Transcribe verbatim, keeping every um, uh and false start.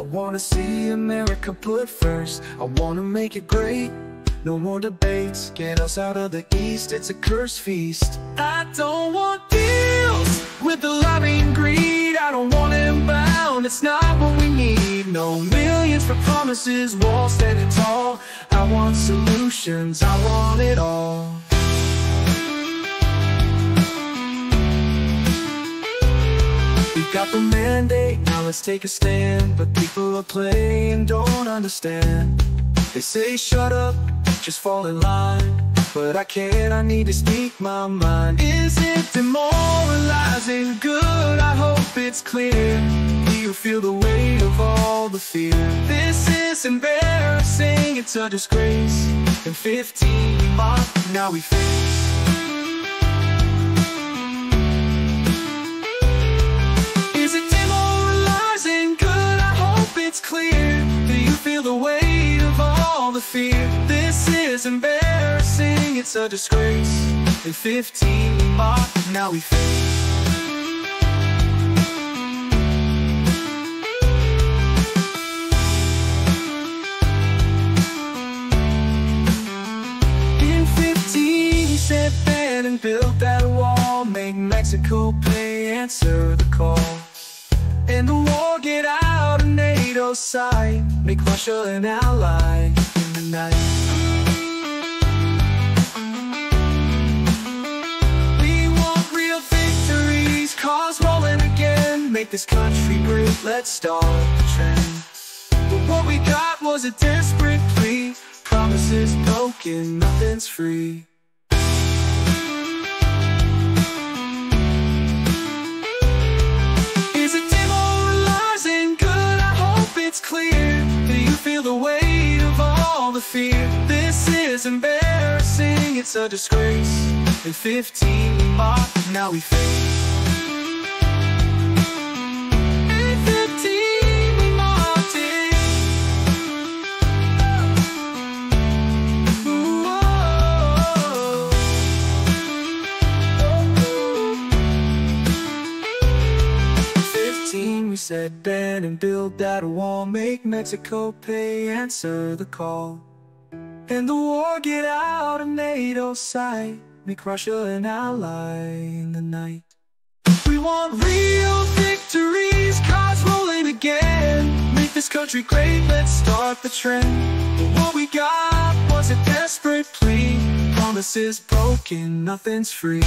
I wanna see America put first. I wanna make it great. No more debates, get us out of the East. It's a curse feast. I don't want deals with the lobby and greed. I don't want them bound, it's not what we need. No millions for promises, wall standing tall. I want solutions, I want it all. We've got the mandate, now let's take a stand. But people are playing, don't understand. They say shut up, just fall in line, but I can't, I need to speak my mind. Is it demoralizing? Good, I hope it's clear. You feel the weight of all the fear. This is embarrassing, it's a disgrace. In fifteen we mock, now we face. Is it demoralizing? Good, I hope it's clear. Do you feel the weight of all the fear? This is embarrassing, it's a disgrace. In fifteen we mock, now we face. Said ban and built that wall, make Mexico pay, answer the call. And the war, get out of NATO's sight, make Russia an ally in the night. We want real victories, cause rolling again, make this country great, let's start the trend. But what we got was a desperate plea, promises broken, nothing's free. Clear, do you feel the weight of all the fear? This is embarrassing, it's a disgrace. In fifteen we mock, now we face. In fifteen we mocked it. Ooh, oh, oh, oh. fifteen we said bang and build that wall, make Mexico pay, answer the call. And the war, get out of NATO's sight, make Russia an ally in the night. We want real victories, cars rolling again, make this country great, let's start the trend. But what we got was a desperate plea, promises broken, nothing's free.